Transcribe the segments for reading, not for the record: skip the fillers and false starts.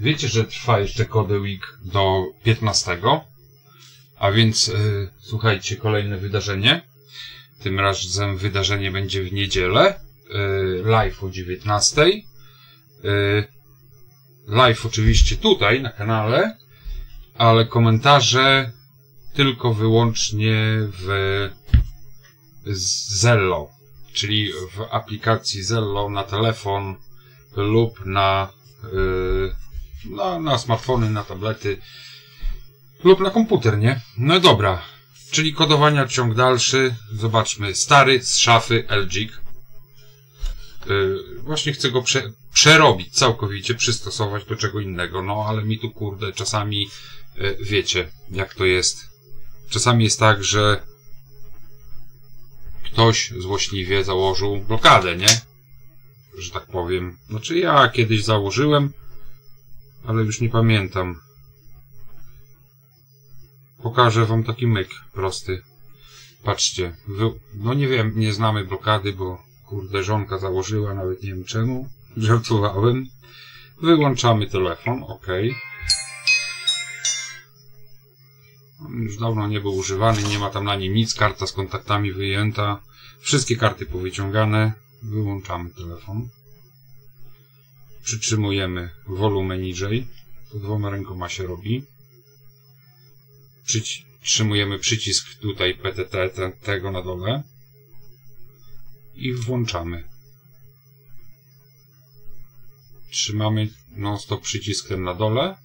Wiecie, że trwa jeszcze Code Week do 15, a więc słuchajcie, kolejne wydarzenie. Tym razem wydarzenie będzie w niedzielę, live o 19. Live oczywiście tutaj na kanale, ale komentarze tylko wyłącznie w Zello, czyli w aplikacji Zello na telefon lub na smartfony, na tablety lub na komputer, nie? No dobra, czyli kodowania ciąg dalszy. Zobaczmy, stary z szafy LG. Właśnie chcę go przerobić całkowicie, przystosować do czego innego, no ale mi tu kurde czasami, wiecie jak to jest. Czasami jest tak, że ktoś złośliwie założył blokadę, nie? Że tak powiem. Znaczy ja kiedyś założyłem, ale już nie pamiętam. Pokażę wam taki myk prosty. Patrzcie. No nie wiem, nie znamy blokady, bo kurde żonka założyła, nawet nie wiem czemu. Żartowałem. Wyłączamy telefon, ok. On już dawno nie był używany, nie ma tam na nim nic, karta z kontaktami wyjęta. Wszystkie karty powyciągane. Wyłączamy telefon. Przytrzymujemy wolumę niżej. To dwoma rękoma się robi. Przytrzymujemy przycisk tutaj PTT, tego na dole. I włączamy. Trzymamy non stop przycisk ten na dole.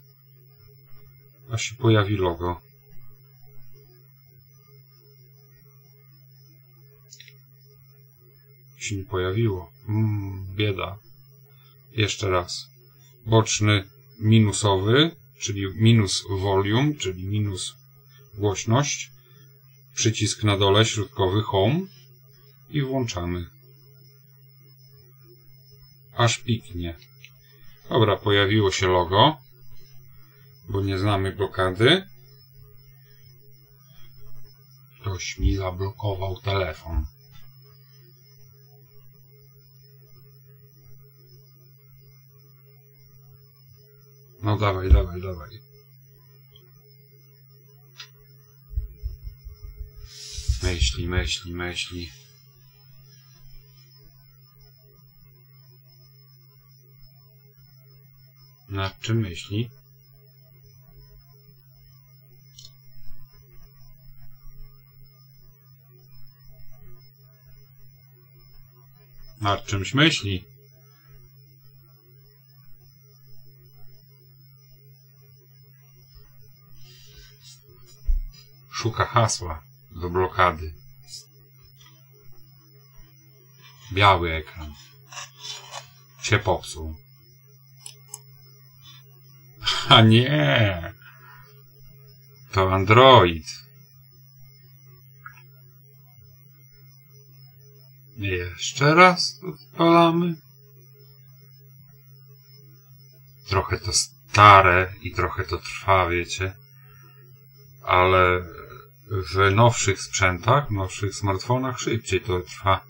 A się pojawi logo. Się nie pojawiło. Bieda. Jeszcze raz. Boczny minusowy, czyli minus volume, czyli minus głośność. Przycisk na dole, środkowy, home. I włączamy. Aż piknie. Dobra, pojawiło się logo. Bo nie znamy blokady. Ktoś mi zablokował telefon. No dawaj, dawaj, dawaj. Myśli, myśli, myśli. Nad czym myśli? Nad czymś myśli? Szuka hasła do blokady. Biały ekran. Się popsuł. A nie! To Android. Jeszcze raz odpalamy. Trochę to stare i trochę to trwa, wiecie. Ale w nowszych sprzętach, w nowszych smartfonach szybciej to trwa.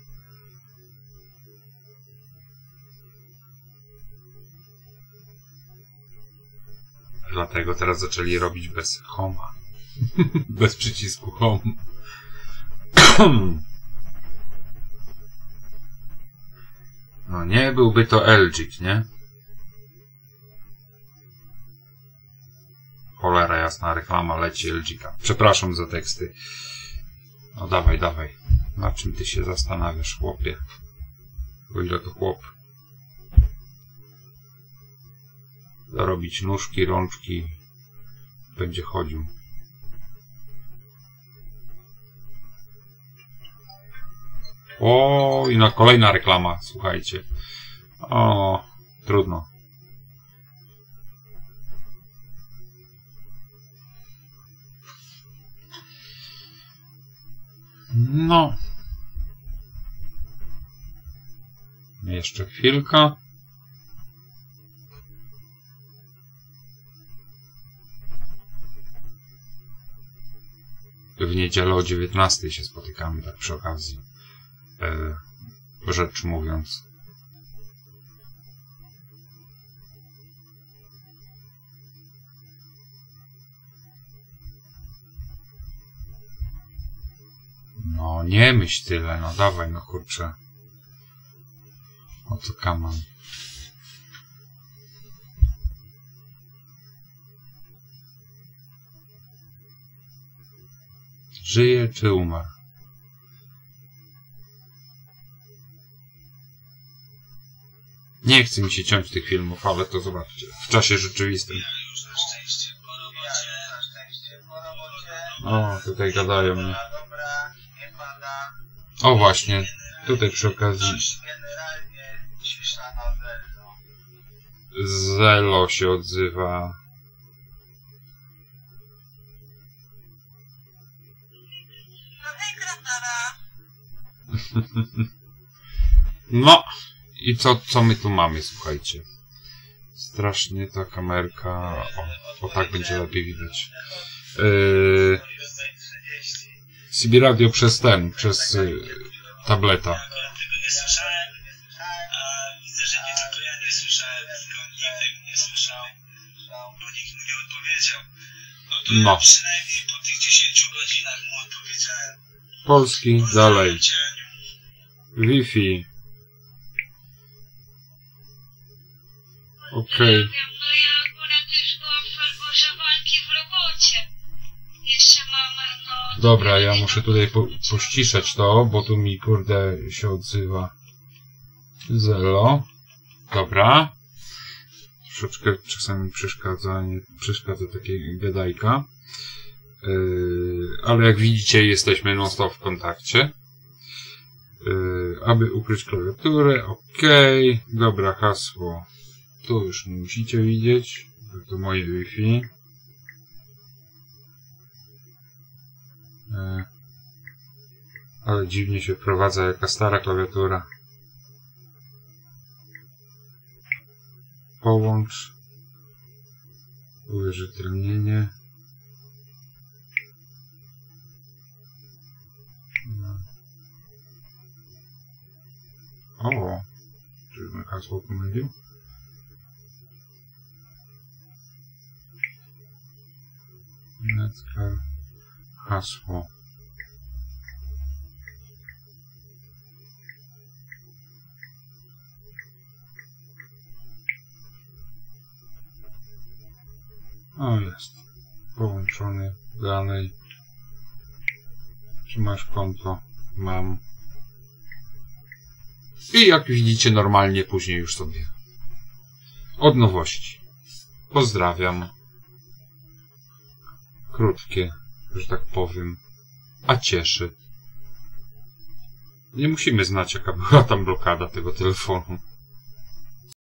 Dlatego teraz zaczęli robić bez homa. Bez przycisku home. No nie byłby to LG, nie? Cholera jasna, reklama leci LG-ka. Przepraszam za teksty. No dawaj, dawaj. Na czym ty się zastanawiasz, chłopie? O ile to chłop? Zarobić nóżki, rączki. Będzie chodził. O, i na kolejna reklama, słuchajcie. O, trudno. No. Jeszcze chwilka. W niedzielę o 19 się spotykamy, tak przy okazji, rzecz mówiąc. No nie myśl tyle, no dawaj, no kurczę. O co kaman. Żyje czy umarł? Nie chce mi się ciąć tych filmów, ale to zobaczcie. W czasie rzeczywistym. O, tutaj gadają mnie. O właśnie, tutaj przy okazji Zello się odzywa. No i co my tu mamy, słuchajcie. Strasznie ta kamerka. O tak będzie lepiej widać. CB radio przez przez tableta. Widzę, że nie tylko ja nie słyszałem, tylko nikt nie słyszał, bo nikt mu nie odpowiedział. No to przynajmniej po tych 10 godzinach mu odpowiedziałem. Polski dalej. Wi-Fi. Okej. Dobra, ja muszę tutaj pościszać to, bo tu mi kurde się odzywa Zello. Dobra. Troszeczkę czasami przeszkadza, nie przeszkadza takie gadajka. Ale jak widzicie, jesteśmy non stop w kontakcie. Aby ukryć klawiaturę, ok. Dobra, hasło. Tu już nie musicie widzieć. To moje Wi-Fi. Ale dziwnie się wprowadza, jaka stara klawiatura. Połącz. Uwierzytelnienie. O! Czyżbym hasło pomylił? Hasło. O, jest. Połączony. Dalej. Czy masz konto? Mam. I jak widzicie, normalnie później już sobie. Od nowości. Pozdrawiam. Krótkie, że tak powiem, a cieszy. Nie musimy znać, jaka była tam blokada tego telefonu.